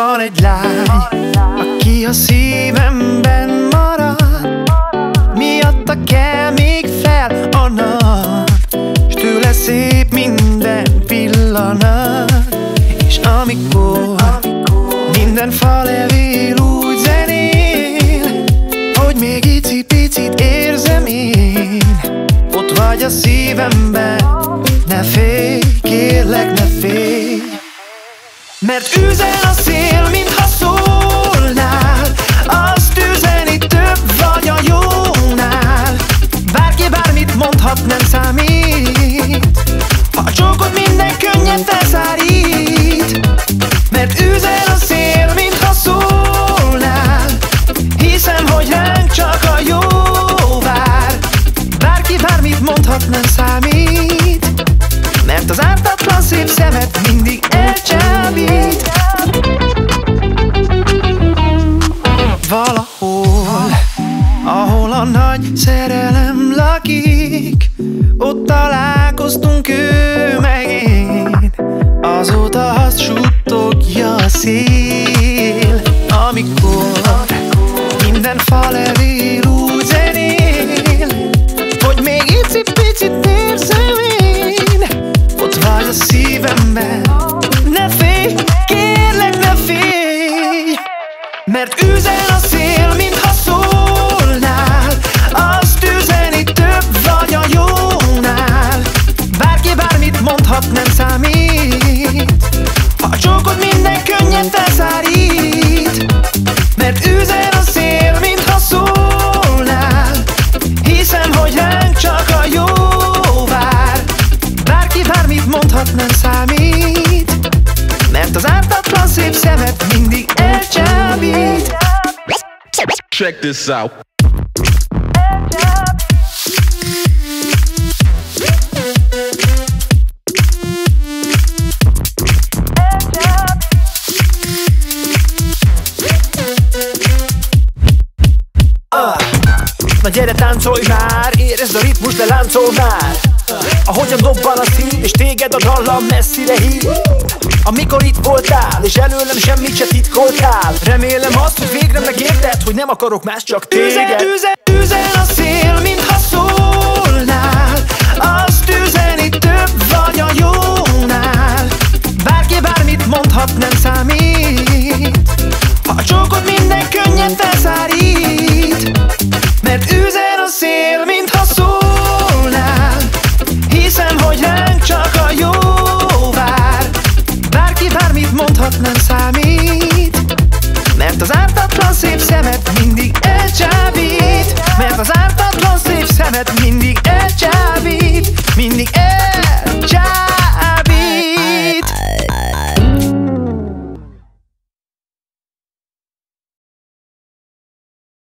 Hadd lány, aki a szívemben marad, miatta kell még fel a nap, s tőle szép minden pillanat. És amikor minden falevél úgy zenél, hogy még icipicit érzem én, ott vagy a szívemben. Ne félj, kérlek, ne félj, mert üzen a szél, mintha szólnál, azt üzeni, több vagy a jónál. Bárki bármit mondhat, nem számít, ha a csókod minden könnyen felszárít. Mert üzen a szél, mintha szólnál, hiszem, hogy ránk csak a jó vár. Bárki bármit mondhat, nem számít, mert az ártatlan szép szemed mindig elcsábít. Valahol, ahol a nagy szerelem lakik, ott találkoztunk ő meg én, azóta azt suttogja a szél. Amikor minden falevél úgy zenél, hogy még icipicit érzem én, ott vagy a szívemben. Ne félj, kérlek, ne félj, mert üzen a szél, mintha szólnál, azt üzeni, több vagy a jónál. Bárki bármit mondhat, nem számít, ha a csókod minden könnyen felszárít. Mert üzen a szél, mintha szólnál, hiszem, hogy ránk csak a jó vár. Bárki bármit mondhat, nem számít, mert az ártatlan szép szemed mindig elcsábít. Check this out. Na gyere, táncolj már, érezd a ritmus, de láncolj már, ahogyan dobban a szív, és téged a dallam messzire hív. Amikor itt voltál, és előlem semmit se titkoltál, remélem azt, hogy végre megérted, hogy nem akarok más, csak téged. Üzen a szél, mintha szólnál, azt üzeni, több vagy a jónál. Bárki bármit mondhat, nem számít, ha a csókod minden könnyen felszárít. Mert üzen a szél, mintha szólnál, hiszem, hogy ránk csak a jó vár. Bárki bármit mondhat, nem számít, mert az ártatlan szép szemed mindig